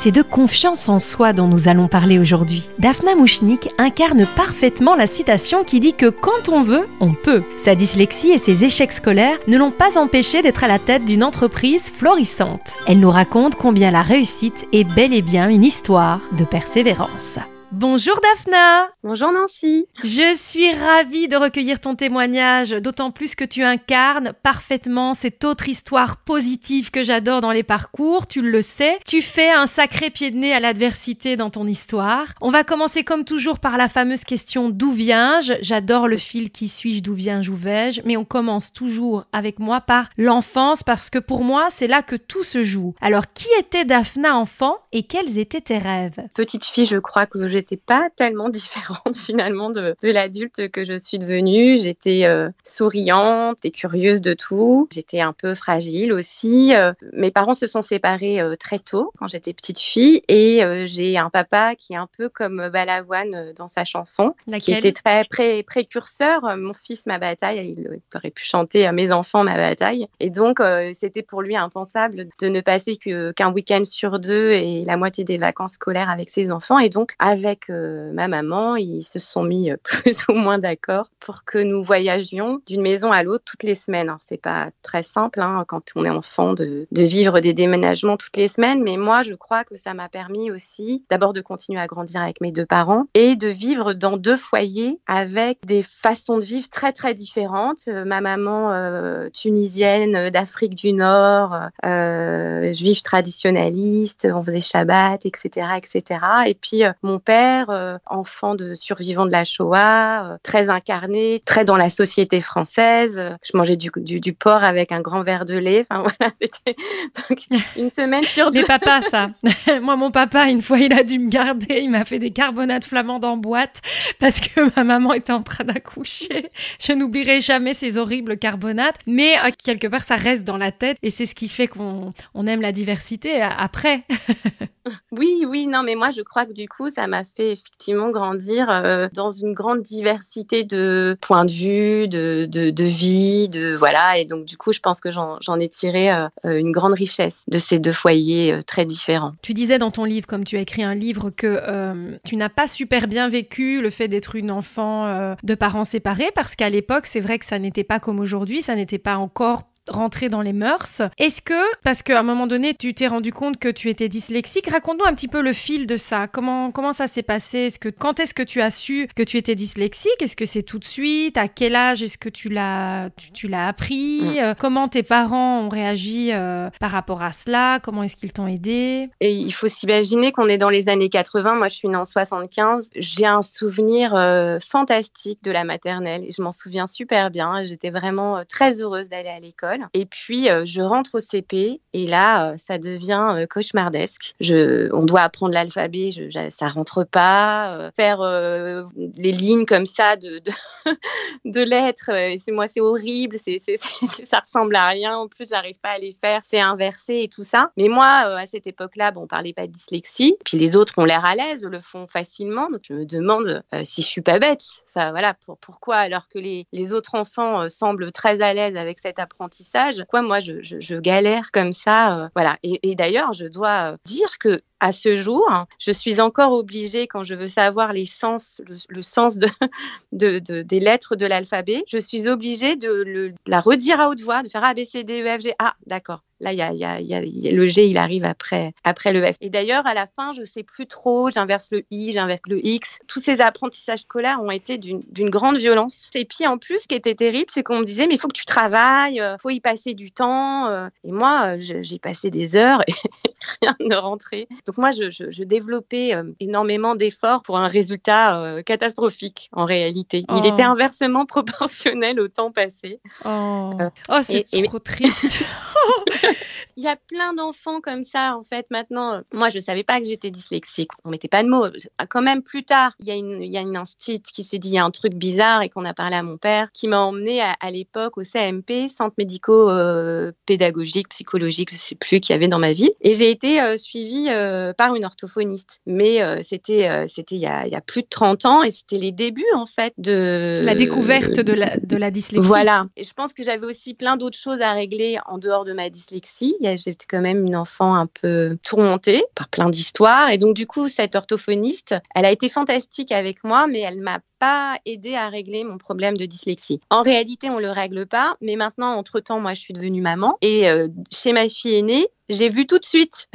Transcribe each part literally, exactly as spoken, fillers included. C'est de confiance en soi dont nous allons parler aujourd'hui. Dafna Mouchenik incarne parfaitement la citation qui dit que quand on veut, on peut. Sa dyslexie et ses échecs scolaires ne l'ont pas empêchée d'être à la tête d'une entreprise florissante. Elle nous raconte combien la réussite est bel et bien une histoire de persévérance. Bonjour Dafna. Bonjour Nancy. Je suis ravie de recueillir ton témoignage, d'autant plus que tu incarnes parfaitement cette autre histoire positive que j'adore dans les parcours, tu le sais. Tu fais un sacré pied de nez à l'adversité dans ton histoire. On va commencer comme toujours par la fameuse question « D'où viens-je ?» J'adore le fil qui suis-je, d'où viens-je, où vais-je ? Mais on commence toujours avec moi par l'enfance parce que pour moi, c'est là que tout se joue. Alors, qui était Dafna enfant et quels étaient tes rêves ? Petite fille, je crois que j'ai J'étais pas tellement différente finalement de, de l'adulte que je suis devenue. J'étais euh, souriante et curieuse de tout. J'étais un peu fragile aussi. Euh, mes parents se sont séparés euh, très tôt quand j'étais petite fille et euh, j'ai un papa qui est un peu comme Balavoine euh, dans sa chanson, Laquelle qui était très pré précurseur. Euh, mon fils, ma bataille, il, il aurait pu chanter à euh, mes enfants, ma bataille. Et donc euh, c'était pour lui impensable de ne passer qu'un qu week-end sur deux et la moitié des vacances scolaires avec ses enfants. Et donc avec Avec euh, ma maman, ils se sont mis euh, plus ou moins d'accord pour que nous voyagions d'une maison à l'autre toutes les semaines. Alors, c'est pas très simple hein, quand on est enfant de, de vivre des déménagements toutes les semaines, mais moi, je crois que ça m'a permis aussi d'abord de continuer à grandir avec mes deux parents et de vivre dans deux foyers avec des façons de vivre très, très différentes. Euh, ma maman euh, tunisienne euh, d'Afrique du Nord, euh, juive traditionnaliste, on faisait Shabbat, et cetera, et cetera. Et puis, euh, mon père Euh, enfant de survivant de la Shoah, euh, très incarné, très dans la société française. Je mangeais du, du, du porc avec un grand verre de lait. Enfin voilà, c'était une semaine sur deux. Les papas, ça. Moi, mon papa, une fois, il a dû me garder. Il m'a fait des carbonades flamandes en boîte parce que ma maman était en train d'accoucher. Je n'oublierai jamais ces horribles carbonades. Mais euh, quelque part, ça reste dans la tête et c'est ce qui fait qu'on on aime la diversité après. Oui, oui, non, mais moi, je crois que du coup, ça m'a fait effectivement grandir euh, dans une grande diversité de points de vue, de, de, de vie, de voilà. Et donc, du coup, je pense que j'en ai tiré euh, une grande richesse de ces deux foyers euh, très différents. Tu disais dans ton livre, comme tu as écrit un livre, que euh, tu n'as pas super bien vécu le fait d'être une enfant euh, de parents séparés, parce qu'à l'époque, c'est vrai que ça n'était pas comme aujourd'hui, ça n'était pas encore rentrer dans les mœurs. Est-ce que, parce qu'à un moment donné, tu t'es rendu compte que tu étais dyslexique, raconte-nous un petit peu le fil de ça. Comment, comment ça s'est passé? Est-ce que, quand est-ce que tu as su que tu étais dyslexique? Est-ce que c'est tout de suite? À quel âge est-ce que tu l'as tu, tu l'as appris? mmh. euh, Comment tes parents ont réagi euh, par rapport à cela? Comment est-ce qu'ils t'ont aidé? Et il faut s'imaginer qu'on est dans les années quatre-vingt. Moi, je suis née en soixante-quinze. J'ai un souvenir euh, fantastique de la maternelle. Et je m'en souviens super bien. J'étais vraiment euh, très heureuse d'aller à l'école. Et puis, euh, je rentre au C P et là, euh, ça devient euh, cauchemardesque. Je, on doit apprendre l'alphabet, ça rentre pas. Euh, faire euh, les lignes comme ça de, de, de lettres, euh, c'est moi, c'est horrible, c'est, c'est, c'est, ça ressemble à rien. En plus, j'arrive pas à les faire, c'est inversé et tout ça. Mais moi, euh, à cette époque-là, bon, on parlait pas de dyslexie. Puis les autres ont l'air à l'aise, le font facilement. Donc, je me demande euh, si je suis pas bête. Enfin, voilà, pour, pourquoi, alors que les, les autres enfants euh, semblent très à l'aise avec cet apprentissage, quoi, moi, je, je, je galère comme ça, euh, voilà. Et, et d'ailleurs, je dois dire que à ce jour, je suis encore obligée, quand je veux savoir les sens, le, le sens de, de, de, des lettres de l'alphabet, je suis obligée de, le, de la redire à haute voix, de faire A, B, C, D, E, F, G. Ah, d'accord. Là, y a, y a, y a, y a, le G, il arrive après, après le F. Et d'ailleurs, à la fin, je ne sais plus trop, j'inverse le I, j'inverse le X. Tous ces apprentissages scolaires ont été d'une grande violence. Et puis, en plus, ce qui était terrible, c'est qu'on me disait, mais il faut que tu travailles, il faut y passer du temps. Et moi, j'ai passé des heures et rien ne rentrait. Donc moi, je, je, je développais euh, énormément d'efforts pour un résultat euh, catastrophique, en réalité. Oh. Il était inversement proportionnel au temps passé. Oh, euh, oh c'est trop et... triste. Il y a plein d'enfants comme ça, en fait, maintenant. Moi, je ne savais pas que j'étais dyslexique. On ne mettait pas de mots. Quand même, plus tard, il y a une, il y a une instit qui s'est dit, il y a un truc bizarre et qu'on a parlé à mon père, qui m'a emmenée à, à l'époque au C M P, Centre médico-pédagogique, euh, psychologique, je ne sais plus, qu'il y avait dans ma ville. Et j'ai été euh, suivie... Euh, par une orthophoniste. Mais euh, c'était euh, c'était il y a, y a plus de trente ans et c'était les débuts, en fait, de... La découverte de la, de la dyslexie. Voilà. Et je pense que j'avais aussi plein d'autres choses à régler en dehors de ma dyslexie. j'étais quand même une enfant un peu tourmentée par plein d'histoires. Et donc, du coup, cette orthophoniste, elle a été fantastique avec moi, mais elle m'a pas aidée à régler mon problème de dyslexie. En réalité, on le règle pas, mais maintenant, entre-temps, moi, je suis devenue maman. Et euh, chez ma fille aînée, j'ai vu tout de suite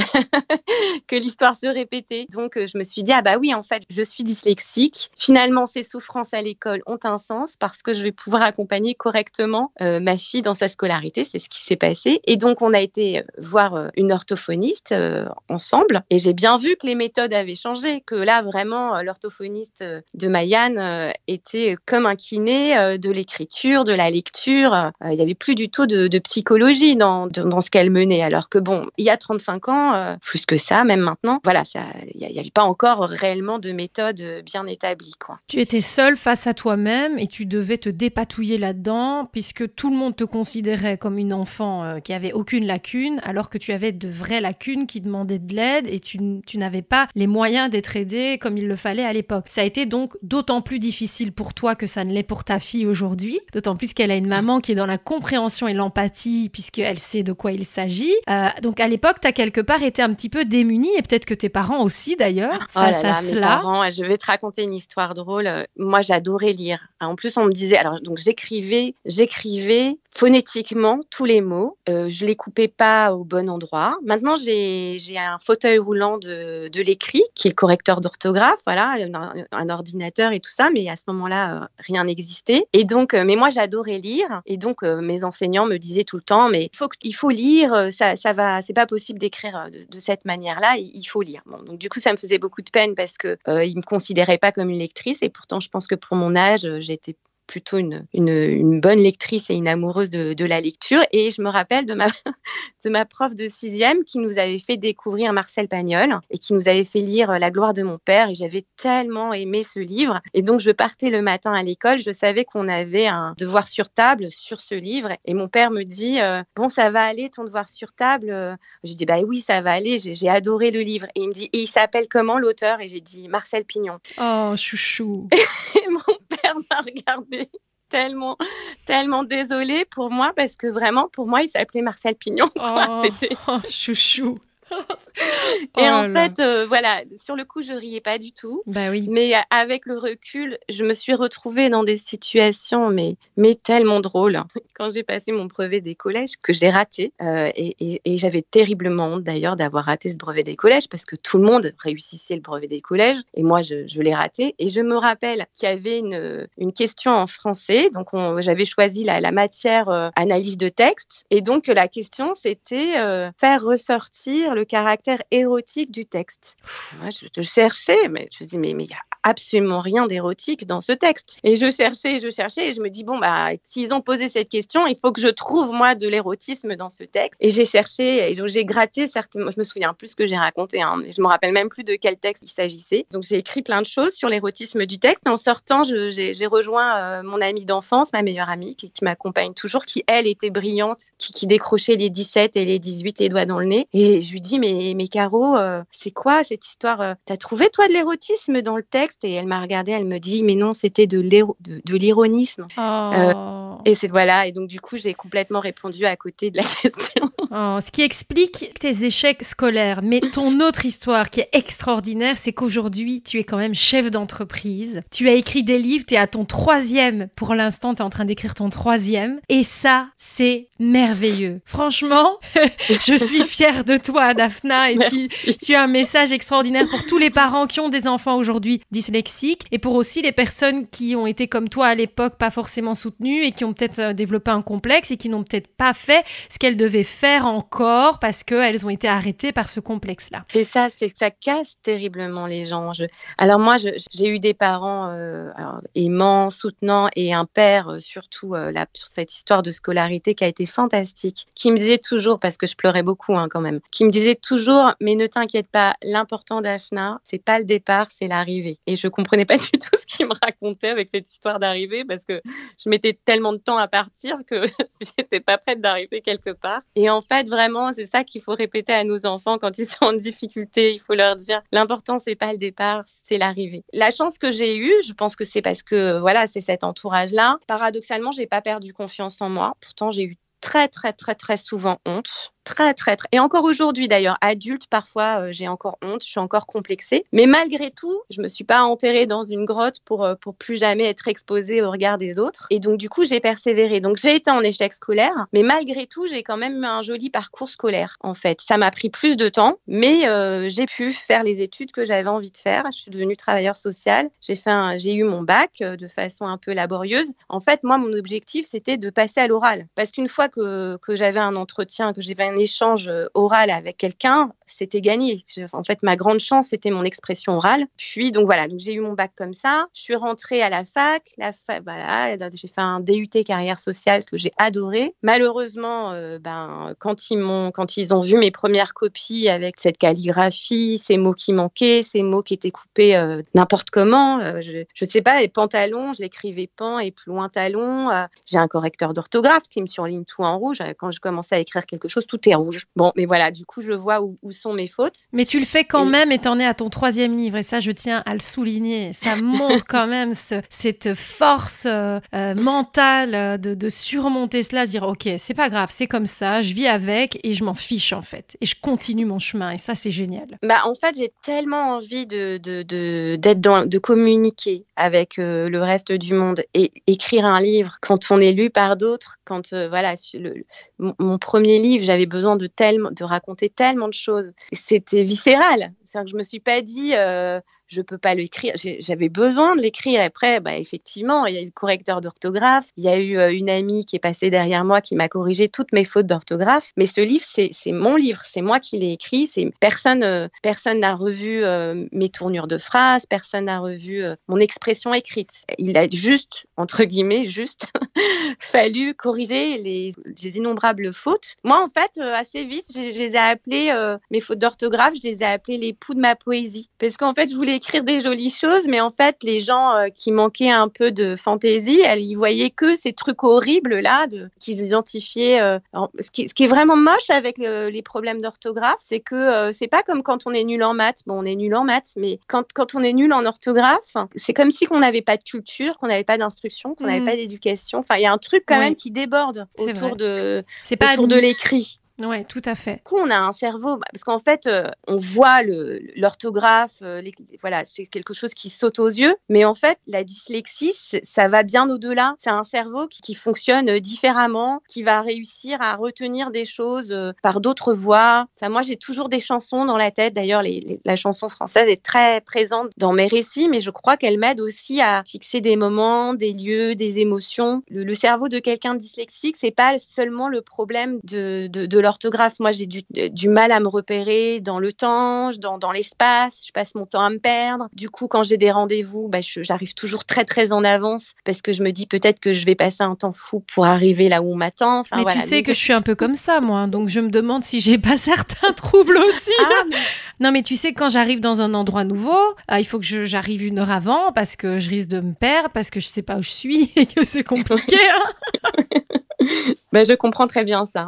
que l'histoire se répétait. Donc, je me suis dit, ah bah oui, en fait, je suis dyslexique. Finalement, ces souffrances à l'école ont un sens parce que je vais pouvoir accompagner correctement euh, ma fille dans sa scolarité. C'est ce qui s'est passé. Et donc, on a été voir euh, une orthophoniste euh, ensemble. Et j'ai bien vu que les méthodes avaient changé, que là, vraiment, euh, l'orthophoniste euh, de Mayanne euh, était comme un kiné euh, de l'écriture, de la lecture. Euh, il n'y avait plus du tout de, de psychologie dans, de, dans ce qu'elle menait. Alors que bon, il y a trente-cinq ans, euh, plus que ça, même maintenant, voilà, il n'y avait pas encore réellement de méthode bien établie, quoi. Tu étais seule face à toi-même et tu devais te dépatouiller là-dedans puisque tout le monde te considérait comme une enfant euh, qui avait aucune lacune alors que tu avais de vraies lacunes qui demandaient de l'aide et tu, tu n'avais pas les moyens d'être aidée comme il le fallait à l'époque. Ça a été donc d'autant plus difficile pour toi que ça ne l'est pour ta fille aujourd'hui, d'autant plus qu'elle a une maman qui est dans la compréhension et l'empathie puisqu'elle sait de quoi il s'agit. Euh, donc Donc à l'époque, tu as quelque part été un petit peu démunie et peut-être que tes parents aussi d'ailleurs face oh là là, à mes cela. Parents, je vais te raconter une histoire drôle. Moi, j'adorais lire. En plus, on me disait, alors donc j'écrivais, j'écrivais phonétiquement tous les mots. Euh, je les coupais pas au bon endroit. Maintenant, j'ai j'ai un fauteuil roulant de de l'écrit qui est le correcteur d'orthographe, voilà, un, un ordinateur et tout ça. Mais à ce moment-là, euh, rien n'existait. Et donc, euh, mais moi, j'adorais lire. Et donc, euh, mes enseignants me disaient tout le temps, mais il faut il faut lire, ça ça va. C'est pas possible d'écrire de, de cette manière-là, il faut lire. Bon, donc du coup, ça me faisait beaucoup de peine parce que euh, ils me considéraient pas comme une lectrice et pourtant, je pense que pour mon âge, j'étais plutôt une, une, une bonne lectrice et une amoureuse de, de la lecture. Et je me rappelle de ma, de ma prof de sixième qui nous avait fait découvrir Marcel Pagnol et qui nous avait fait lire La gloire de mon père. Et j'avais tellement aimé ce livre. Et donc, je partais le matin à l'école. Je savais qu'on avait un devoir sur table sur ce livre. Et mon père me dit euh, « Bon, ça va aller ton devoir sur table ?» Je dis « Bah oui, ça va aller. J'ai, j'ai adoré le livre. » Et il me dit « Et il s'appelle comment l'auteur ?» Et j'ai dit « Marcel Pignon. » Oh, chouchou. Et mon père m'a regardé tellement, tellement désolée pour moi parce que vraiment, pour moi, il s'appelait Marcel Pignon. Quoi. Oh, c'était... oh, chouchou. Et oh en là. fait, euh, voilà, sur le coup, je riais pas du tout. Bah oui. Mais avec le recul, je me suis retrouvée dans des situations, mais, mais tellement drôles. Quand j'ai passé mon brevet des collèges, que j'ai raté, euh, et, et, et j'avais terriblement honte d'ailleurs d'avoir raté ce brevet des collèges, parce que tout le monde réussissait le brevet des collèges, et moi, je, je l'ai raté. Et je me rappelle qu'il y avait une, une question en français, donc on, j'avais choisi la, la matière euh, analyse de texte, et donc la question, c'était euh, faire ressortir le le caractère érotique du texte. Moi, je, je cherchais, mais je me dis, mais il n'y a absolument rien d'érotique dans ce texte. Et je cherchais, je cherchais, et je me dis, bon, bah, s'ils ont posé cette question, il faut que je trouve, moi, de l'érotisme dans ce texte. Et j'ai cherché, et donc j'ai gratté, certainement, je me souviens plus ce que j'ai raconté, hein, mais je me rappelle même plus de quel texte il s'agissait. Donc j'ai écrit plein de choses sur l'érotisme du texte, et en sortant, je, j'ai, j'ai rejoint euh, mon amie d'enfance, ma meilleure amie, qui, qui m'accompagne toujours, qui, elle, était brillante, qui, qui décrochait les dix-sept et les dix-huit, les doigts dans le nez. Et je lui dis, mais, mais Caro, euh, c'est quoi cette histoire euh, t'as trouvé, toi, de l'érotisme dans le texte? Et elle m'a regardée, elle me dit, mais non, c'était de, l'éro- de, de l'ironisme. Oh. Euh, et c'est, voilà, et donc du coup, j'ai complètement répondu à côté de la question. Oh, ce qui explique tes échecs scolaires. Mais ton autre histoire qui est extraordinaire, c'est qu'aujourd'hui, tu es quand même chef d'entreprise. Tu as écrit des livres, tu es à ton troisième. Pour l'instant, tu es en train d'écrire ton troisième. Et ça, c'est merveilleux. Franchement, je suis fière de toi, Dafna, et tu, tu as un message extraordinaire pour tous les parents qui ont des enfants aujourd'hui dyslexiques et pour aussi les personnes qui ont été comme toi à l'époque pas forcément soutenues et qui ont peut-être développé un complexe et qui n'ont peut-être pas fait ce qu'elles devaient faire encore parce qu'elles ont été arrêtées par ce complexe-là. C'est ça, c'est que ça casse terriblement les gens. Je... Alors moi, je, j'ai eu des parents euh, alors, aimants, soutenants et un père euh, surtout euh, là, sur cette histoire de scolarité qui a été fantastique, qui me disait toujours, parce que je pleurais beaucoup hein, quand même, qui me disait toujours, mais ne t'inquiète pas, l'important, Dafna, c'est pas le départ, c'est l'arrivée. Et je comprenais pas du tout ce qu'il me racontait avec cette histoire d'arrivée parce que je mettais tellement de temps à partir que j'étais pas prête d'arriver quelque part. Et en fait, vraiment, c'est ça qu'il faut répéter à nos enfants quand ils sont en difficulté. Il faut leur dire, l'important, c'est pas le départ, c'est l'arrivée. La chance que j'ai eue, je pense que c'est parce que, voilà, c'est cet entourage-là. Paradoxalement, j'ai pas perdu confiance en moi. Pourtant, j'ai eu très, très, très, très souvent honte. Très, très, très. Et encore aujourd'hui, d'ailleurs, adulte, parfois, euh, j'ai encore honte, je suis encore complexée. Mais malgré tout, je me suis pas enterrée dans une grotte pour, euh, pour plus jamais être exposée au regard des autres. Et donc, du coup, j'ai persévéré. Donc, j'ai été en échec scolaire, mais malgré tout, j'ai quand même eu un joli parcours scolaire, en fait. Ça m'a pris plus de temps, mais euh, j'ai pu faire les études que j'avais envie de faire. Je suis devenue travailleur social. J'ai fait un, j'ai eu mon bac euh, de façon un peu laborieuse. En fait, moi, mon objectif, c'était de passer à l'oral. Parce qu'une fois que, que j'avais un entretien, que j'avais un échange oral avec quelqu'un, c'était gagné. En fait, ma grande chance, c'était mon expression orale. Puis, donc voilà, donc, j'ai eu mon bac comme ça. Je suis rentrée à la fac. La fac, voilà, j'ai fait un D U T carrière sociale que j'ai adoré. Malheureusement, euh, ben, quand, ils m'ont, quand ils ont vu mes premières copies avec cette calligraphie, ces mots qui manquaient, ces mots qui étaient coupés euh, n'importe comment, euh, je ne sais pas, les pantalons, je l'écrivais pan et plus loin talon. Euh, j'ai un correcteur d'orthographe qui me surligne tout en rouge. Quand je commençais à écrire quelque chose, tout est rouge. Bon, mais voilà, du coup, je vois où, où sont mes fautes. Mais tu le fais quand et... même et t'en es à ton troisième livre. Et ça, je tiens à le souligner. Ça montre quand même ce, cette force euh, mentale de, de surmonter cela, dire « Ok, c'est pas grave, c'est comme ça, je vis avec et je m'en fiche, en fait. Et je continue mon chemin. » Et ça, c'est génial. Bah, en fait, j'ai tellement envie de, de, de, d'être dans, de communiquer avec euh, le reste du monde et écrire un livre quand on est lu par d'autres. Quand, euh, voilà, le, le, mon premier livre, j'avais besoin de, tellement, de raconter tellement de choses. C'était viscéral. C'est-à-dire que je ne me suis pas dit... Euh je peux pas l'écrire, j'avais besoin de l'écrire. Après, bah, effectivement, il y a eu le correcteur d'orthographe, il y a eu une amie qui est passée derrière moi qui m'a corrigé toutes mes fautes d'orthographe, mais ce livre, c'est, c'est mon livre, c'est moi qui l'ai écrit, c'est... personne euh, personne n'a revu euh, mes tournures de phrases, personne n'a revu euh, mon expression écrite. Il a juste, entre guillemets, juste fallu corriger les, les innombrables fautes. Moi, en fait, euh, assez vite, je les ai appelées, euh, mes fautes d'orthographe, je les ai appelées les poux de ma poésie, parce qu'en fait, je voulais écrire des jolies choses, mais en fait, les gens euh, qui manquaient un peu de fantaisie, elles, ils voyaient que ces trucs horribles-là de, qu'ils identifiaient. Euh, en, ce, qui, ce qui est vraiment moche avec euh, les problèmes d'orthographe, c'est que euh, c'est pas comme quand on est nul en maths. Bon, on est nul en maths, mais quand, quand on est nul en orthographe, c'est comme si qu'on n'avait pas de culture, qu'on n'avait pas d'instruction, qu'on n'avait mmh. pas d'éducation. Enfin, il y a un truc quand oui. même qui déborde c'est autour, de, c'est pas autour de l'écrit. Oui, tout à fait. Du coup, on a un cerveau, parce qu'en fait, euh, on voit le, l'orthographe, euh, les, voilà, c'est quelque chose qui saute aux yeux, mais en fait, la dyslexie, ça va bien au-delà. C'est un cerveau qui, qui fonctionne différemment, qui va réussir à retenir des choses euh, par d'autres voies. Enfin, moi, j'ai toujours des chansons dans la tête. D'ailleurs, les, les, la chanson française est très présente dans mes récits, mais je crois qu'elle m'aide aussi à fixer des moments, des lieux, des émotions. Le, le cerveau de quelqu'un de dyslexique, c'est pas seulement le problème de, de, de l'orthographe. Moi, j'ai du, du mal à me repérer dans le temps, dans, dans l'espace. Je passe mon temps à me perdre. Du coup, quand j'ai des rendez-vous, bah, je, j'arrive toujours très, très en avance parce que je me dis peut-être que je vais passer un temps fou pour arriver là où on m'attend. Enfin, mais voilà. Tu sais mais... que je suis un peu comme ça, moi. Donc, je me demande si j'ai pas certains troubles aussi. Ah, mais... Non, mais tu sais, quand j'arrive dans un endroit nouveau, euh, il faut que je, j'arrive une heure avant parce que je risque de me perdre, parce que je sais pas où je suis et que c'est compliqué. Hein. Ben, je comprends très bien ça.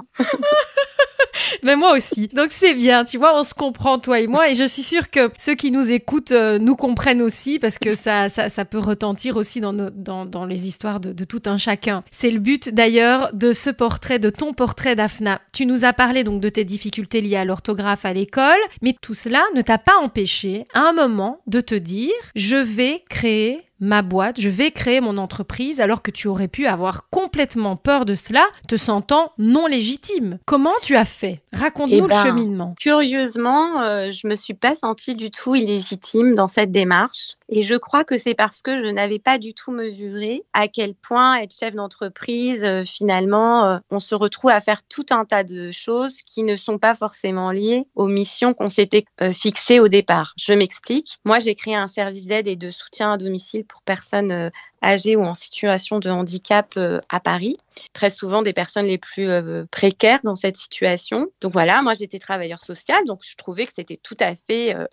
Mais moi aussi. Donc c'est bien, tu vois, on se comprend, toi et moi, et je suis sûre que ceux qui nous écoutent euh, nous comprennent aussi, parce que ça, ça, ça peut retentir aussi dans, nos, dans, dans les histoires de, de tout un chacun. C'est le but d'ailleurs de ce portrait, de ton portrait, Dafna. Tu nous as parlé donc de tes difficultés liées à l'orthographe à l'école, mais tout cela ne t'a pas empêché à un moment de te dire « Je vais créer... » ma boîte, je vais créer mon entreprise, alors que tu aurais pu avoir complètement peur de cela, te sentant non légitime. Comment tu as fait ? Raconte-nous eh ben, le cheminement. Curieusement, euh, je me suis pas sentie du tout illégitime dans cette démarche. Et je crois que c'est parce que je n'avais pas du tout mesuré à quel point être chef d'entreprise, euh, finalement, euh, on se retrouve à faire tout un tas de choses qui ne sont pas forcément liées aux missions qu'on s'était euh, fixées au départ. Je m'explique. Moi, j'ai créé un service d'aide et de soutien à domicile pour personnes euh, âgées ou en situation de handicap euh, à Paris. Très souvent des personnes les plus euh, précaires dans cette situation. Donc voilà, moi j'étais travailleur social, donc je trouvais que c'était tout à fait, euh,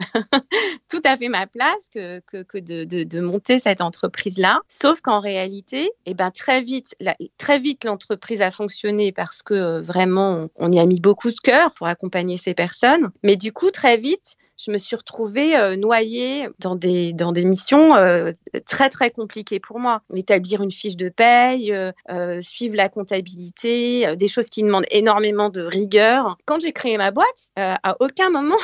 tout à fait ma place que, que, que de, de, de monter cette entreprise-là. Sauf qu'en réalité, eh ben, très vite, la, très vite l'entreprise a fonctionné parce que euh, vraiment on y a mis beaucoup de cœur pour accompagner ces personnes. Mais du coup, très vite, je me suis retrouvée euh, noyée dans des, dans des missions euh, très, très compliquées pour moi. Établir une fiche de paye, euh, euh, suivre la comptabilité, euh, des choses qui demandent énormément de rigueur. Quand j'ai créé ma boîte, euh, à aucun moment,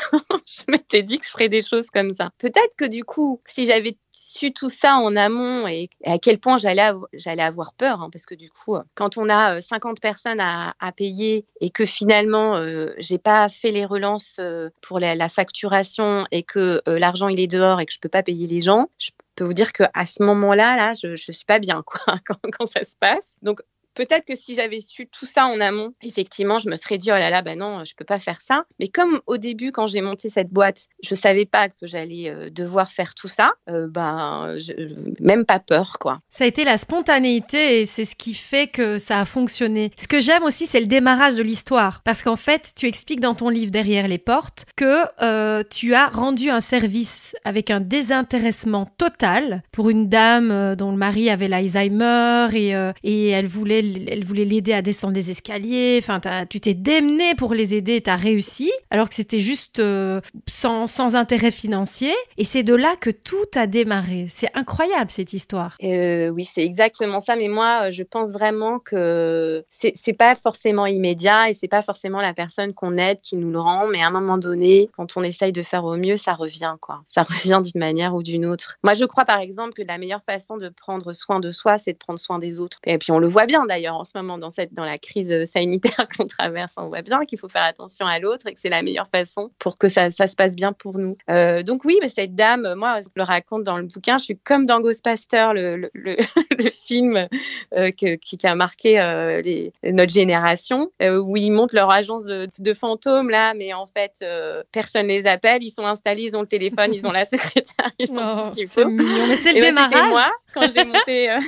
je m'étais dit que je ferais des choses comme ça. Peut-être que du coup, si j'avais su tout ça en amont et à quel point j'allais, av- j'allais avoir peur, hein, parce que du coup, quand on a cinquante personnes à, à payer et que finalement, euh, j'ai pas fait les relances euh, pour la, la facturation et que euh, l'argent, il est dehors et que je peux pas payer les gens, je peux vous dire qu'à ce moment-là, là, je, je suis pas bien, quoi, quand, quand ça se passe. Donc, peut-être que si j'avais su tout ça en amont, effectivement, je me serais dit « Oh là là, bah non, je peux pas faire ça ». Mais comme au début, quand j'ai monté cette boîte, je savais pas que j'allais euh, devoir faire tout ça, euh, bah, je, même pas peur, quoi. Ça a été la spontanéité et c'est ce qui fait que ça a fonctionné. Ce que j'aime aussi, c'est le démarrage de l'histoire. Parce qu'en fait, tu expliques dans ton livre « Derrière les portes » que euh, tu as rendu un service avec un désintéressement total pour une dame dont le mari avait l'Alzheimer et, euh, et elle voulait elle voulait l'aider à descendre les escaliers. Enfin, tu t'es démené pour les aider et t'as réussi, alors que c'était juste euh, sans, sans intérêt financier. Et c'est de là que tout a démarré. C'est incroyable, cette histoire. Euh, oui, c'est exactement ça. Mais moi, je pense vraiment que c'est, c'est pas forcément immédiat et c'est pas forcément la personne qu'on aide qui nous le rend. Mais à un moment donné, quand on essaye de faire au mieux, ça revient, quoi. Ça revient d'une manière ou d'une autre. Moi, je crois, par exemple, que la meilleure façon de prendre soin de soi, c'est de prendre soin des autres. Et puis, on le voit bien, d'ailleurs. D'ailleurs, en ce moment, dans, cette, dans la crise sanitaire qu'on traverse, on voit bien qu'il faut faire attention à l'autre et que c'est la meilleure façon pour que ça, ça se passe bien pour nous. Euh, donc oui, mais cette dame, moi, je le raconte dans le bouquin, je suis comme dans Ghostbusters, le, le, le, le film euh, que, qui, qui a marqué euh, les, notre génération, euh, où ils montent leur agence de, de fantômes, là, mais en fait, euh, personne ne les appelle, ils sont installés, ils ont le téléphone, ils ont la secrétaire, ils ont oh, tout ce qu'il faut. Mignon. Mais c'est le et démarrage. Là, c'était moi, quand j'ai monté. Euh...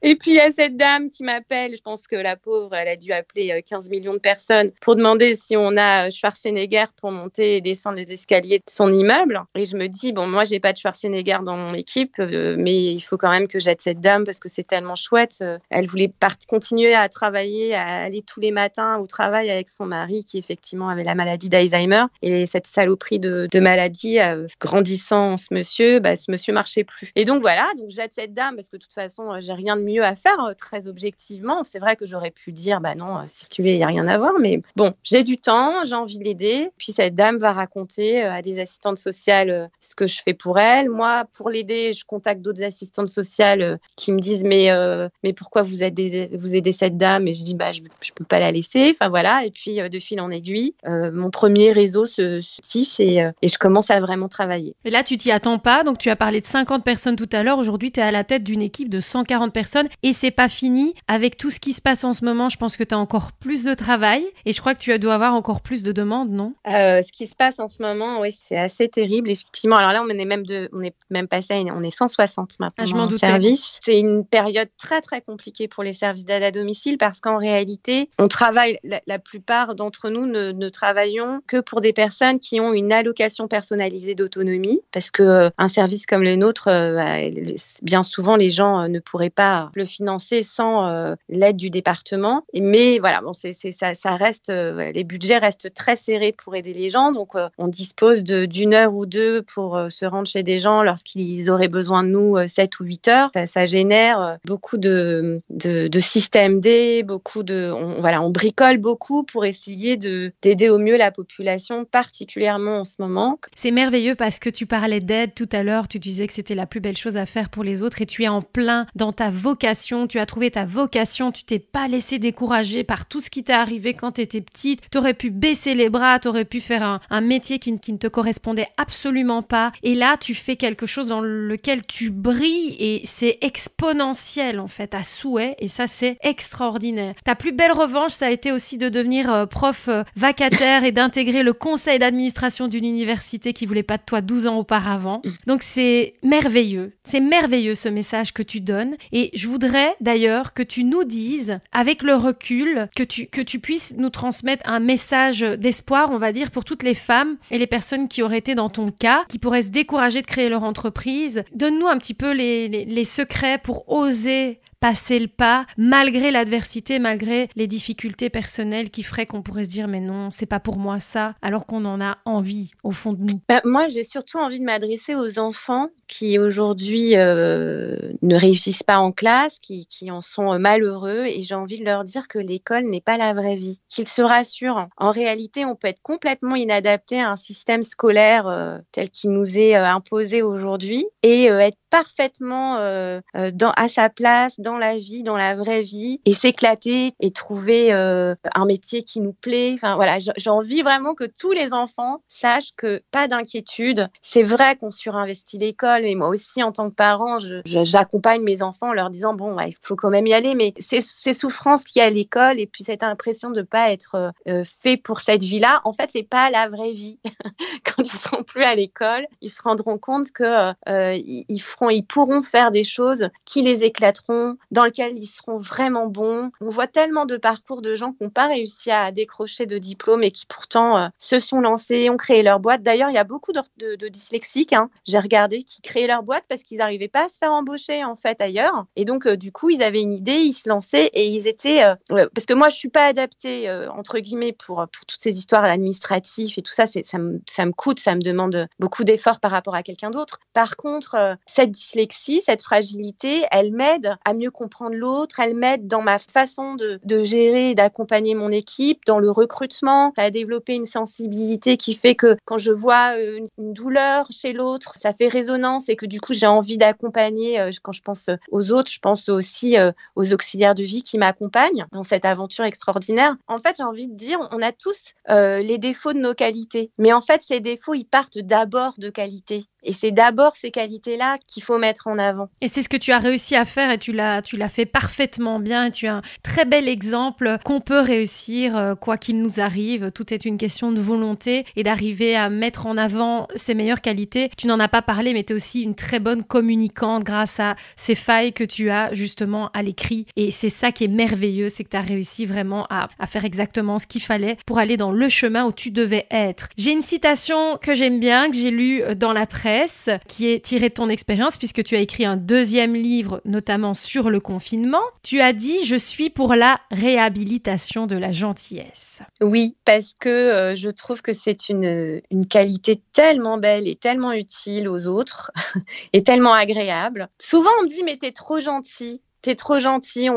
Et puis, il y a cette dame qui m'a appelle, je pense que la pauvre, elle a dû appeler quinze millions de personnes pour demander si on a Schwarzenegger pour monter et descendre les escaliers de son immeuble. Et je me dis, bon, moi, j'ai pas de Schwarzenegger dans mon équipe, euh, mais il faut quand même que j'aide cette dame parce que c'est tellement chouette. Euh, elle voulait part- continuer à travailler, à aller tous les matins au travail avec son mari qui, effectivement, avait la maladie d'Alzheimer. Et cette saloperie de, de maladie, euh, grandissant ce monsieur, bah, ce monsieur marchait plus. Et donc, voilà, donc j'aide cette dame parce que, de toute façon, j'ai rien de mieux à faire, très objectif. Effectivement, c'est vrai que j'aurais pu dire, bah non, circuler, il n'y a rien à voir, mais bon, j'ai du temps, j'ai envie de l'aider. Puis cette dame va raconter à des assistantes sociales ce que je fais pour elle. Moi, pour l'aider, je contacte d'autres assistantes sociales qui me disent, mais, euh, mais pourquoi vous aidez, vous aidez cette dame? Et je dis, bah, je ne peux pas la laisser. Enfin voilà, et puis de fil en aiguille, euh, mon premier réseau se, se tisse et, et je commence à vraiment travailler. Et là, tu t'y attends pas, donc tu as parlé de cinquante personnes tout à l'heure. Aujourd'hui, tu es à la tête d'une équipe de cent quarante personnes et c'est pas fini. Avec tout ce qui se passe en ce moment, je pense que tu as encore plus de travail et je crois que tu dois avoir encore plus de demandes, non ? euh, Ce qui se passe en ce moment, oui, c'est assez terrible, effectivement. Alors là, on est même, de, on est même passé à une, on est cent soixante maintenant ah, je m'en en doutais. Service. C'est une période très, très compliquée pour les services d'aide à domicile parce qu'en réalité, on travaille, la, la plupart d'entre nous ne, ne travaillons que pour des personnes qui ont une allocation personnalisée d'autonomie parce qu'un euh, service comme le nôtre, euh, bah, bien souvent, les gens euh, ne pourraient pas le financer sans... Euh, l'aide du département, mais voilà, bon, c'est, c'est, ça, ça reste, euh, les budgets restent très serrés pour aider les gens, donc euh, on dispose de, d'une heure ou deux pour euh, se rendre chez des gens lorsqu'ils auraient besoin de nous euh, sept ou huit heures. Ça, ça génère euh, beaucoup de, de, de systèmes D, beaucoup de, on, voilà, on bricole beaucoup pour essayer de, d'aider au mieux la population, particulièrement en ce moment. C'est merveilleux parce que tu parlais d'aide tout à l'heure, tu disais que c'était la plus belle chose à faire pour les autres et tu es en plein dans ta vocation, tu as trouvé ta vocation. Tu t'es pas laissé décourager par tout ce qui t'est arrivé quand t'étais petite. T'aurais pu baisser les bras, t'aurais pu faire un, un métier qui, qui ne te correspondait absolument pas. Et là, tu fais quelque chose dans lequel tu brilles et c'est exponentiel en fait, à souhait. Et ça, c'est extraordinaire. Ta plus belle revanche, ça a été aussi de devenir euh, prof euh, vacataire et d'intégrer le conseil d'administration d'une université qui voulait pas de toi douze ans auparavant. Donc c'est merveilleux. C'est merveilleux ce message que tu donnes. Et je voudrais d'ailleurs que tu nous dises, avec le recul, que tu, que tu puisses nous transmettre un message d'espoir, on va dire, pour toutes les femmes et les personnes qui auraient été dans ton cas, qui pourraient se décourager de créer leur entreprise. Donne-nous un petit peu les, les, les secrets pour oser passer le pas malgré l'adversité, malgré les difficultés personnelles qui feraient qu'on pourrait se dire mais non, c'est pas pour moi ça, alors qu'on en a envie au fond de nous. Bah, moi, j'ai surtout envie de m'adresser aux enfants qui aujourd'hui euh, ne réussissent pas en classe, qui, qui en sont malheureux, et j'ai envie de leur dire que l'école n'est pas la vraie vie, qu'ils se rassurent. En réalité, on peut être complètement inadapté à un système scolaire euh, tel qu'il nous est euh, imposé aujourd'hui et euh, être parfaitement euh, dans, à sa place dans la vie, dans la vraie vie, et s'éclater et trouver euh, un métier qui nous plaît. Enfin voilà, j'ai envie vraiment que tous les enfants sachent que pas d'inquiétude. C'est vrai qu'on surinvestit l'école, et moi aussi en tant que parent, j'accompagne mes enfants en leur disant bon, ouais, il faut quand même y aller, mais ces, ces souffrances qu'il y a à l'école et puis cette impression de ne pas être euh, fait pour cette vie-là, en fait, c'est pas la vraie vie. Quand ils seront plus à l'école, ils se rendront compte que euh, ils feront, ils pourront faire des choses qui les éclateront, dans lesquelles ils seront vraiment bons. On voit tellement de parcours de gens qui n'ont pas réussi à décrocher de diplôme et qui pourtant euh, se sont lancés, ont créé leur boîte. D'ailleurs, il y a beaucoup de, de, de dyslexiques, hein, j'ai regardé, qui créaient leur boîte parce qu'ils n'arrivaient pas à se faire embaucher en fait ailleurs. Et donc, euh, du coup, ils avaient une idée, ils se lançaient et ils étaient... Euh, parce que moi, je ne suis pas adaptée, euh, entre guillemets, pour, pour toutes ces histoires administratives et tout ça, ça me, ça me coûte, ça me demande beaucoup d'efforts par rapport à quelqu'un d'autre. Par contre, euh, cette dyslexie, cette fragilité, elle m'aide à mieux comprendre l'autre, elle m'aide dans ma façon de, de gérer et d'accompagner mon équipe, dans le recrutement. Ça a développé une sensibilité qui fait que quand je vois une, une douleur chez l'autre, ça fait résonance et que du coup, j'ai envie d'accompagner. Euh, quand je pense aux autres, je pense aussi euh, aux auxiliaires de vie qui m'accompagnent dans cette aventure extraordinaire. En fait, j'ai envie de dire, on a tous euh, les défauts de nos qualités. Mais en fait, ces défauts, ils partent d'abord de qualités. Et c'est d'abord ces qualités-là qu'il faut mettre en avant. Et c'est ce que tu as réussi à faire et tu l'as, tu l'as fait parfaitement bien. Et tu as un très bel exemple qu'on peut réussir, quoi qu'il nous arrive. Tout est une question de volonté et d'arriver à mettre en avant ses meilleures qualités. Tu n'en as pas parlé, mais tu es aussi une très bonne communicante grâce à ces failles que tu as justement à l'écrit. Et c'est ça qui est merveilleux, c'est que tu as réussi vraiment à, à faire exactement ce qu'il fallait pour aller dans le chemin où tu devais être. J'ai une citation que j'aime bien, que j'ai lue dans la presse, qui est tiré de ton expérience, puisque tu as écrit un deuxième livre, notamment sur le confinement. Tu as dit « Je suis pour la réhabilitation de la gentillesse ». Oui, parce que euh, je trouve que c'est une, une qualité tellement belle et tellement utile aux autres et tellement agréable. Souvent, on me dit « Mais t'es trop gentil, t'es trop gentil »,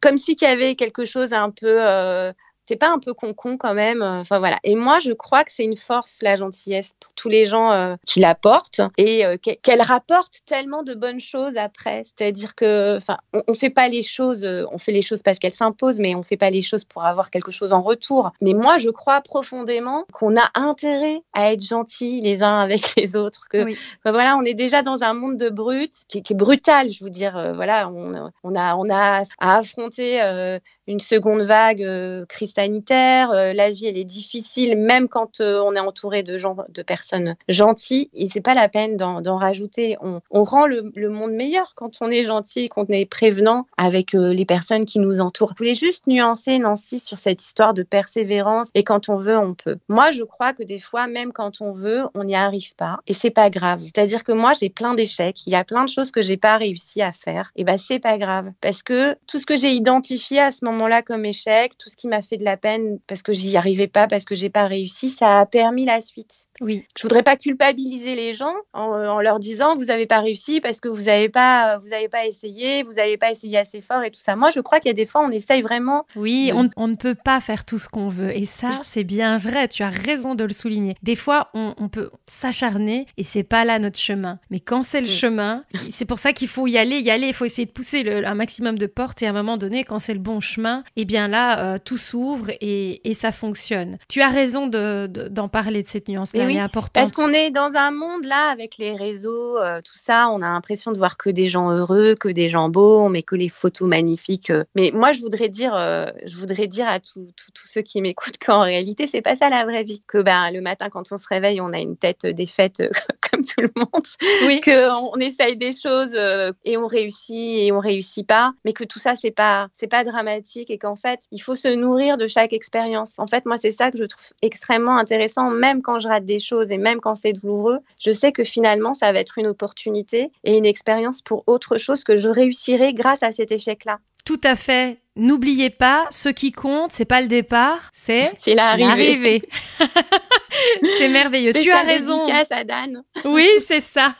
comme si qu'il y avait quelque chose un peu... Euh, c'est pas un peu con-con quand même, enfin voilà. Et moi, je crois que c'est une force, la gentillesse, pour tous les gens euh, qui la portent et euh, qu'elle rapporte tellement de bonnes choses après. C'est-à-dire que, enfin, on, on fait pas les choses, on fait les choses parce qu'elles s'imposent, mais on fait pas les choses pour avoir quelque chose en retour. Mais moi, je crois profondément qu'on a intérêt à être gentils les uns avec les autres. Que, oui. Enfin, voilà, on est déjà dans un monde de brutes qui, qui est brutal, je veux dire. Euh, voilà, on, on a, on a à affronter euh, une seconde vague euh, cristalline. Sanitaire, euh, la vie elle est difficile même quand euh, on est entouré de gens, de personnes gentilles, et c'est pas la peine d'en rajouter. On, on rend le, le monde meilleur quand on est gentil, quand on est prévenant avec euh, les personnes qui nous entourent. Je voulais juste nuancer, Nancy, sur cette histoire de persévérance et quand on veut, on peut. Moi, je crois que des fois, même quand on veut, on n'y arrive pas et c'est pas grave. C'est-à-dire que moi, j'ai plein d'échecs, il y a plein de choses que j'ai pas réussi à faire, et ben c'est pas grave parce que tout ce que j'ai identifié à ce moment-là comme échec, tout ce qui m'a fait de la peine parce que j'y arrivais pas, parce que j'ai pas réussi, ça a permis la suite. Oui. Je voudrais pas culpabiliser les gens en, en leur disant vous avez pas réussi parce que vous avez pas, vous avez pas essayé, vous avez pas essayé assez fort et tout ça. Moi, je crois qu'il y a des fois on essaye vraiment. Oui, de... on, on ne peut pas faire tout ce qu'on veut et ça c'est bien vrai. Tu as raison de le souligner. Des fois on, on peut s'acharner et c'est pas là notre chemin. Mais quand c'est le oui. chemin, c'est pour ça qu'il faut y aller, y aller. Il faut essayer de pousser le, un maximum de portes et à un moment donné, quand c'est le bon chemin, et eh bien là euh, tout s'ouvre. Et, et ça fonctionne. Tu as raison de, de, d'en parler, de cette nuance-là, oui, elle est importante. Parce qu'on est dans un monde là avec les réseaux, euh, tout ça, on a l'impression de voir que des gens heureux, que des gens beaux, on met que les photos magnifiques. Euh. Mais moi, je voudrais dire, euh, je voudrais dire à tous ceux qui m'écoutent qu'en réalité, c'est pas ça la vraie vie. Que ben, le matin, quand on se réveille, on a une tête défaite comme tout le monde, oui. qu'on essaye des choses et on réussit et on réussit pas, mais que tout ça, c'est pas, c'est pas dramatique et qu'en fait, il faut se nourrir de chaque expérience. En fait, moi, c'est ça que je trouve extrêmement intéressant, même quand je rate des choses et même quand c'est douloureux, je sais que finalement, ça va être une opportunité et une expérience pour autre chose que je réussirai grâce à cet échec-là. Tout à fait. N'oubliez pas, ce qui compte, c'est pas le départ, c'est, c'est l'arrivée. l'arrivée. C'est merveilleux. Tu as raison. Dédicace à Dan. Oui, c'est ça.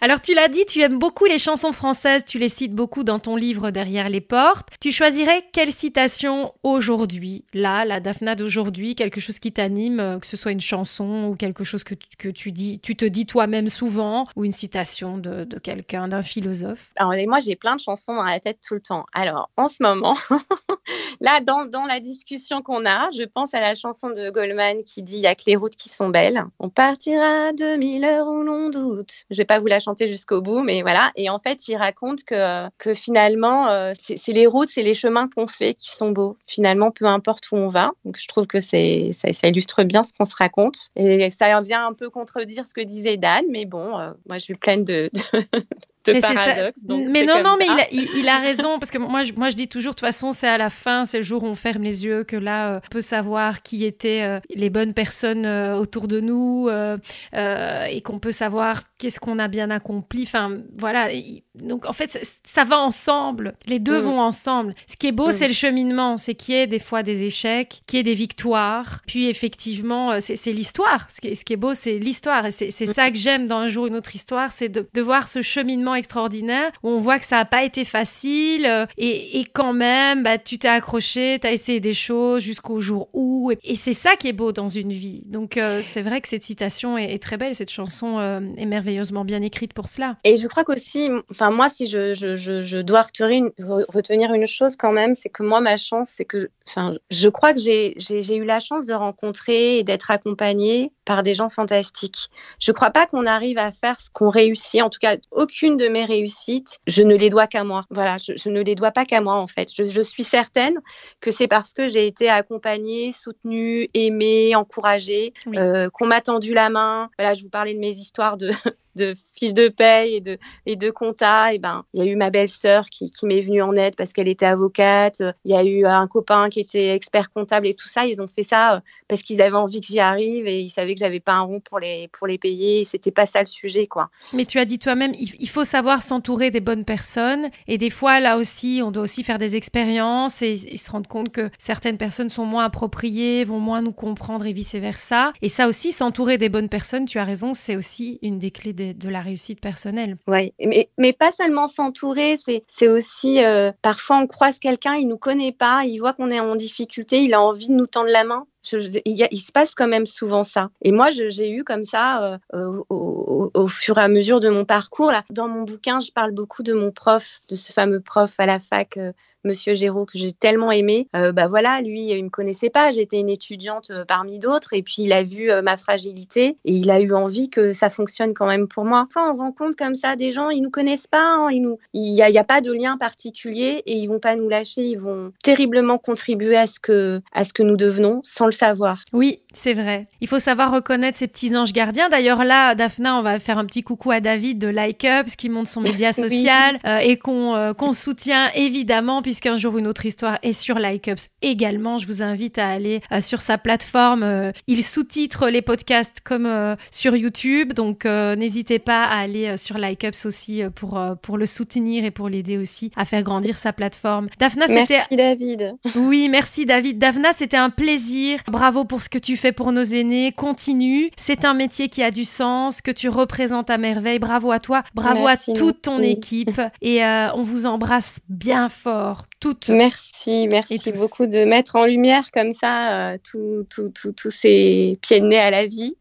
Alors, tu l'as dit, tu aimes beaucoup les chansons françaises, tu les cites beaucoup dans ton livre Derrière les portes. Tu choisirais quelle citation aujourd'hui, là, la Dafna d'aujourd'hui, quelque chose qui t'anime, que ce soit une chanson ou quelque chose que, que tu, dis, tu te dis toi-même souvent, ou une citation de, de quelqu'un, d'un philosophe? Alors, moi, j'ai plein de chansons dans la tête tout le temps. Alors, en ce moment, là, dans, dans la discussion qu'on a, je pense à la chanson de Goldman qui dit « Il n'y a que les routes qui sont belles ». On partira de mille heures où l'on doute. Je vais pas vous la chanter jusqu'au bout, mais voilà. Et en fait, il raconte que, que finalement, euh, c'est, c'est les routes, c'est les chemins qu'on fait qui sont beaux. Finalement, peu importe où on va. Donc, je trouve que c'est, ça, ça illustre bien ce qu'on se raconte. Et ça vient un peu contredire ce que disait Dan, mais bon, euh, moi, je suis pleine de... de... Mais, paradoxe, donc mais non, non, mais il a, il, il a raison, parce que moi je, moi, je dis toujours, de toute façon, c'est à la fin, c'est le jour où on ferme les yeux, que là, euh, on peut savoir qui étaient euh, les bonnes personnes euh, autour de nous, euh, euh, et qu'on peut savoir qu'est-ce qu'on a bien accompli. Enfin, voilà. Et, donc, en fait, ça, ça va ensemble. Les deux mmh. vont ensemble. Ce qui est beau, mmh. c'est le cheminement. C'est qu'il y ait des fois des échecs, qu'il y ait des victoires. Puis, effectivement, c'est, c'est l'histoire. Ce qui est, ce qui est beau, c'est l'histoire. Et c'est, c'est mmh. ça que j'aime dans Un jour, une autre histoire, c'est de, de voir ce cheminement extraordinaire, où on voit que ça n'a pas été facile et, et quand même bah, tu t'es accroché, tu as essayé des choses jusqu'au jour où, et, et c'est ça qui est beau dans une vie, donc euh, c'est vrai que cette citation est, est très belle, cette chanson euh, est merveilleusement bien écrite pour cela. Et je crois qu'aussi, enfin moi si je, je, je, je dois retenir une, retenir une chose quand même, c'est que moi ma chance, c'est que, enfin je crois que j'ai, j'ai, j'ai eu la chance de rencontrer et d'être accompagnée par des gens fantastiques. Je crois pas qu'on arrive à faire ce qu'on réussit, en tout cas aucune de de mes réussites, je ne les dois qu'à moi. Voilà, je, je ne les dois pas qu'à moi, en fait. Je, je suis certaine que c'est parce que j'ai été accompagnée, soutenue, aimée, encouragée, oui. euh, qu'on m'a tendu la main. Voilà, je vous parlais de mes histoires de... de fiches de paye et de, et de compta, et ben, il y a eu ma belle-sœur qui, qui m'est venue en aide parce qu'elle était avocate, il y a eu un copain qui était expert comptable et tout ça, ils ont fait ça parce qu'ils avaient envie que j'y arrive et ils savaient que j'avais pas un rond pour les, pour les payer, c'était pas ça le sujet, quoi. Mais tu as dit toi-même, il faut savoir s'entourer des bonnes personnes et des fois, là aussi, on doit aussi faire des expériences et, et se rendre compte que certaines personnes sont moins appropriées, vont moins nous comprendre et vice-versa. Et ça aussi, s'entourer des bonnes personnes, tu as raison, c'est aussi une des clés des De, de la réussite personnelle. Oui, mais, mais pas seulement s'entourer, c'est, c'est aussi, euh, parfois on croise quelqu'un, il ne nous connaît pas, il voit qu'on est en difficulté, il a envie de nous tendre la main. Je, je, il, y a, il se passe quand même souvent ça. Et moi, je, j'ai eu comme ça, euh, au, au, au fur et à mesure de mon parcours, là. Dans mon bouquin, je parle beaucoup de mon prof, de ce fameux prof à la fac, euh, Monsieur Géraud, que j'ai tellement aimé. Euh, bah voilà, lui, il ne me connaissait pas. J'étais une étudiante euh, parmi d'autres. Et puis, il a vu euh, ma fragilité et il a eu envie que ça fonctionne quand même pour moi. Enfin, on rencontre comme ça des gens, ils ne nous connaissent pas. Hein, ils nous... Il n'y a, a pas de lien particulier et ils ne vont pas nous lâcher. Ils vont terriblement contribuer à ce que, à ce que nous devenons sans le savoir. Oui, c'est vrai. Il faut savoir reconnaître ces petits anges gardiens. D'ailleurs, là, Dafna, on va faire un petit coucou à David de Like Up, qui monte son média social oui. euh, et qu'on, euh, qu'on soutient évidemment, puisque Puisqu'un jour, une autre histoire est sur Like Up également. Je vous invite à aller euh, sur sa plateforme. Euh, il sous-titre les podcasts comme euh, sur YouTube. Donc, euh, n'hésitez pas à aller euh, sur Like Up aussi euh, pour, euh, pour le soutenir et pour l'aider aussi à faire grandir sa plateforme. Dafna, c'était... Merci David. Oui, merci David. Dafna, c'était un plaisir. Bravo pour ce que tu fais pour nos aînés. Continue. C'est un métier qui a du sens, que tu représentes à merveille. Bravo à toi. Bravo merci, à toute ton oui. équipe. Et euh, on vous embrasse bien fort. Toutes. Merci, merci beaucoup de mettre en lumière comme ça euh, tous tout, tout, tout ces pieds de nez à la vie.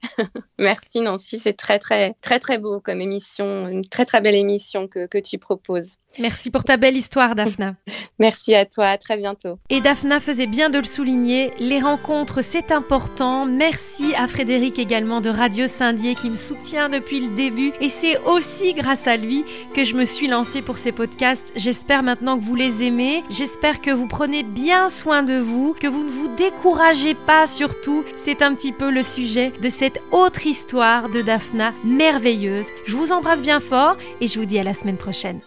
Merci Nancy, c'est très très très très beau comme émission, une très très belle émission que, que tu proposes. Merci pour ta belle histoire, Dafna. Merci à toi, à très bientôt. Et Dafna faisait bien de le souligner, les rencontres, c'est important. Merci à Frédéric également de Radio Saint-Dié qui me soutient depuis le début. Et c'est aussi grâce à lui que je me suis lancée pour ces podcasts. J'espère maintenant que vous les aimez. J'espère que vous prenez bien soin de vous, que vous ne vous découragez pas surtout. C'est un petit peu le sujet de cette autre histoire de Dafna merveilleuse. Je vous embrasse bien fort et je vous dis à la semaine prochaine.